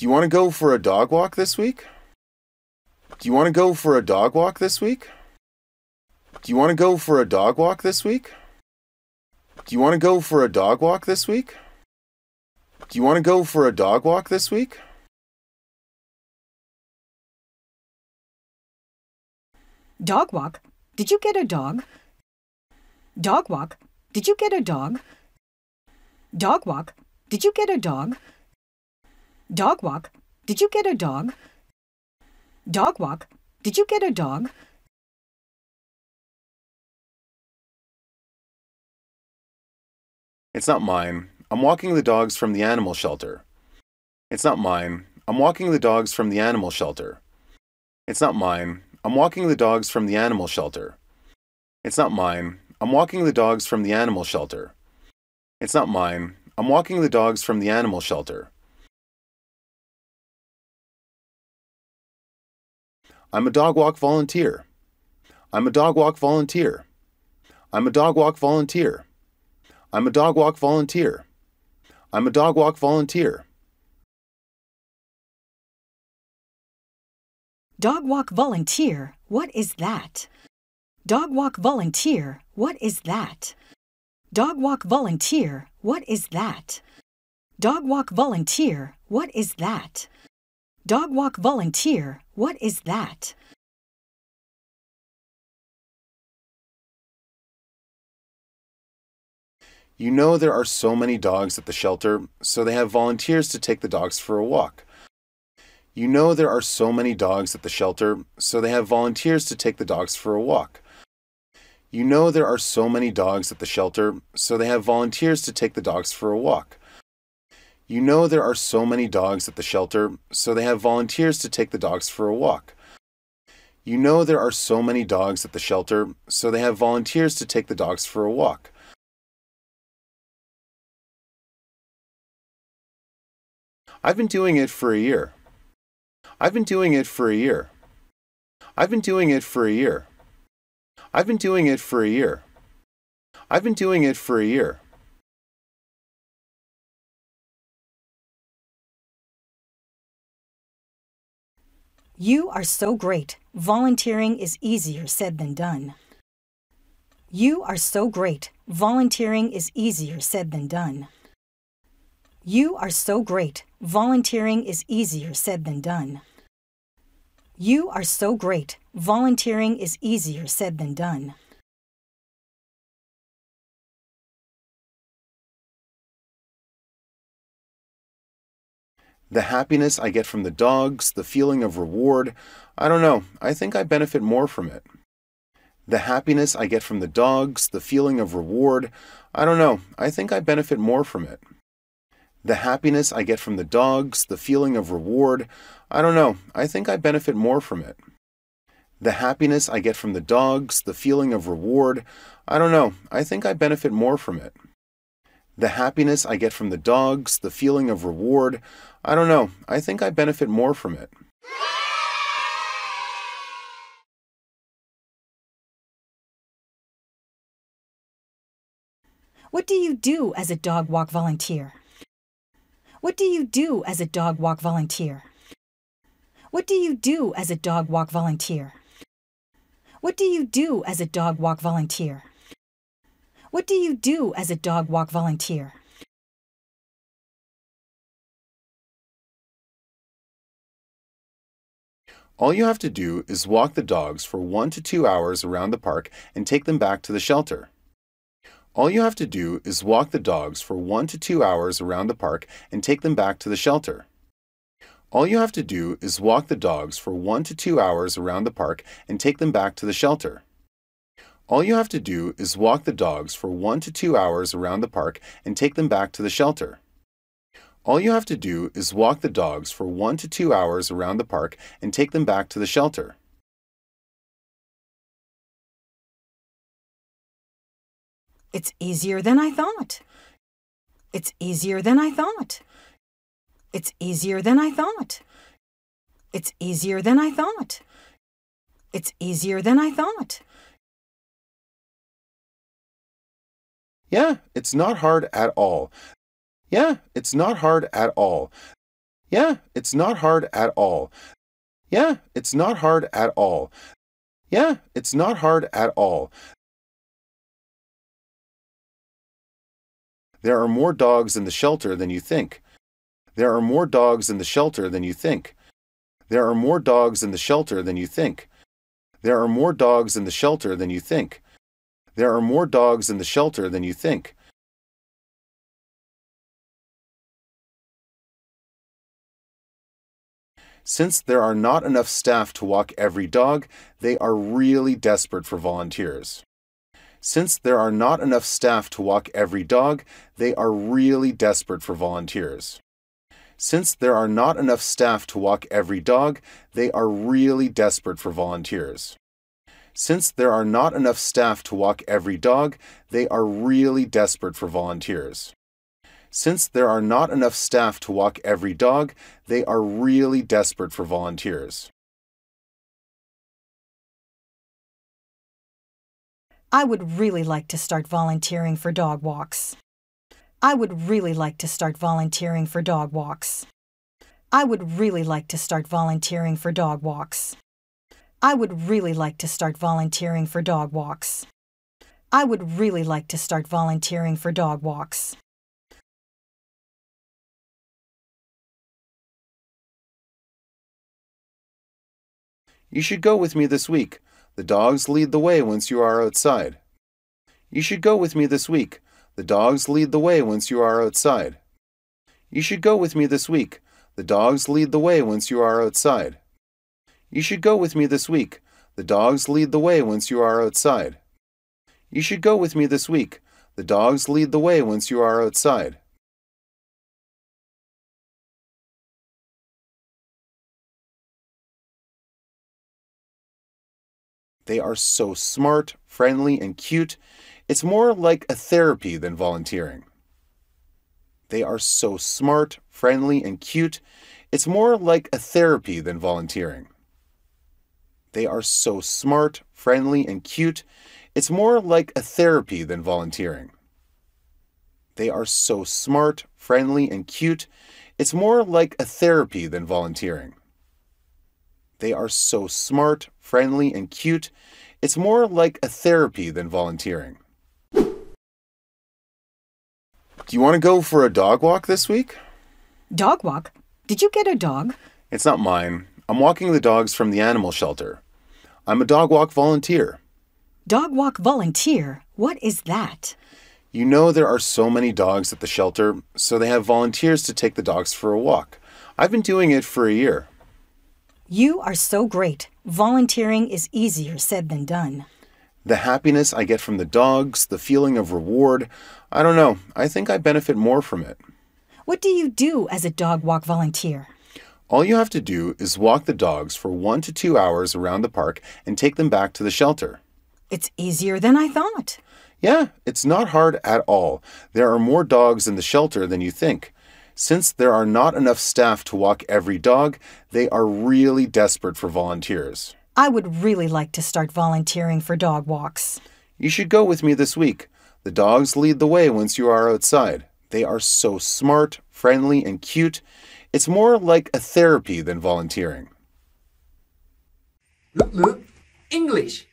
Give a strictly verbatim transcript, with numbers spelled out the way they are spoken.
Do you want to go for a dog walk this week? Do you want to go for a dog walk this week? Do you want to go for a dog walk this week? Do you want to go for a dog walk this week? Do you want to go for a dog walk this week? Dog walk? Did you get a dog? Dog walk? Did you get a dog? Dog walk? Did you get a dog? Dog walk? Did you get a dog? Dog walk? Did you get a dog? It's not mine. I'm walking the dogs from the animal shelter. It's not mine. I'm walking the dogs from the animal shelter. It's not mine. I'm walking the dogs from the animal shelter. It's not mine. I'm walking the dogs from the animal shelter. It's not mine. I'm walking the dogs from the animal shelter. I'm a dog walk volunteer. I'm a dog walk volunteer. I'm a dog walk volunteer. I'm a dog walk volunteer. I'm a dog walk volunteer. Dog walk volunteer, what is that? Dog walk volunteer, what is that? Dog walk volunteer, what is that? Dog walk volunteer, what is that? Dog walk volunteer, what is that? You know there are so many dogs at the shelter, so they have volunteers to take the dogs for a walk. You know there are so many dogs at the shelter, so they have volunteers to take the dogs for a walk. You know there are so many dogs at the shelter, so they have volunteers to take the dogs for a walk. You know there are so many dogs at the shelter, so they have volunteers to take the dogs for a walk. You know there are so many dogs at the shelter, so they have volunteers to take the dogs for a walk. I've been doing it for a year. I've been doing it for a year. I've been doing it for a year. I've been doing it for a year. I've been doing it for a year. You are so great. Volunteering is easier said than done. You are so great. Volunteering is easier said than done. You are so great. Volunteering is easier said than done. You are so great. Volunteering is easier said than done. The happiness I get from the dogs, the feeling of reward, I don't know, I think I benefit more from it. The happiness I get from the dogs, the feeling of reward, I don't know, I think I benefit more from it. The happiness I get from the dogs, the feeling of reward, I don't know, I think I benefit more from it. The happiness I get from the dogs, the feeling of reward, I don't know, I think I benefit more from it. The happiness I get from the dogs, the feeling of reward, I don't know, I think I benefit more from it. What do you do as a dog walk volunteer? What do you do as a dog walk volunteer? What do you do as a dog walk volunteer? What do you do as a dog walk volunteer? What do you do as a dog walk volunteer? All you have to do is walk the dogs for one to two hours around the park and take them back to the shelter. All you have to do is walk the dogs for one to two hours around the park and take them back to the shelter. All you have to do is walk the dogs for one to two hours around the park and take them back to the shelter. All you have to do is walk the dogs for one to two hours around the park and take them back to the shelter. All you have to do is walk the dogs for one to two hours around the park and take them back to the shelter. It's easier than I thought. It's easier than I thought. It's easier than I thought. It's easier than I thought. It's easier than I thought. Yeah, it's not hard at all. Yeah, it's not hard at all. Yeah, it's not hard at all. Yeah, it's not hard at all. Yeah, it's not hard at all. There are more dogs in the shelter than you think. There are more dogs in the shelter than you think. There are more dogs in the shelter than you think. There are more dogs in the shelter than you think. There are more dogs in the shelter than you think. Since there are not enough staff to walk every dog, they are really desperate for volunteers. Since there are not enough staff to walk every dog, they are really desperate for volunteers. Since there are not enough staff to walk every dog, they are really desperate for volunteers. Since there are not enough staff to walk every dog, they are really desperate for volunteers. Since there are not enough staff to walk every dog, they are really desperate for volunteers. I would really like to start volunteering for dog walks. I would really like to start volunteering for dog walks. I would really like to start volunteering for dog walks. I would really like to start volunteering for dog walks. I would really like to start volunteering for dog walks. You should go with me this week. The dogs lead the way once you are outside. You should go with me this week. The dogs lead the way once you are outside. You should go with me this week. The dogs lead the way once you are outside. You should go with me this week. The dogs lead the way once you are outside. You should go with me this week. The dogs lead the way once you are outside. They are so smart, friendly, and cute. It's more like a therapy than volunteering. They are so smart, friendly, and cute. It's more like a therapy than volunteering. They are so smart, friendly, and cute. It's more like a therapy than volunteering. They are so smart, friendly, and cute. It's more like a therapy than volunteering. They are so smart, friendly, and cute. It's more like a therapy than volunteering. Do you want to go for a dog walk this week? Dog walk? Did you get a dog? It's not mine. I'm walking the dogs from the animal shelter. I'm a dog walk volunteer. Dog walk volunteer? What is that? You know, there are so many dogs at the shelter, so they have volunteers to take the dogs for a walk. I've been doing it for a year. You are so great. Volunteering is easier said than done. The happiness I get from the dogs, the feeling of reward, I don't know. I think I benefit more from it. What do you do as a dog walk volunteer? All you have to do is walk the dogs for one to two hours around the park and take them back to the shelter. It's easier than I thought. Yeah, it's not hard at all. There are more dogs in the shelter than you think. Since there are not enough staff to walk every dog, they are really desperate for volunteers. I would really like to start volunteering for dog walks. You should go with me this week. The dogs lead the way once you are outside. They are so smart, friendly, and cute. It's more like a therapy than volunteering. Look, look, English.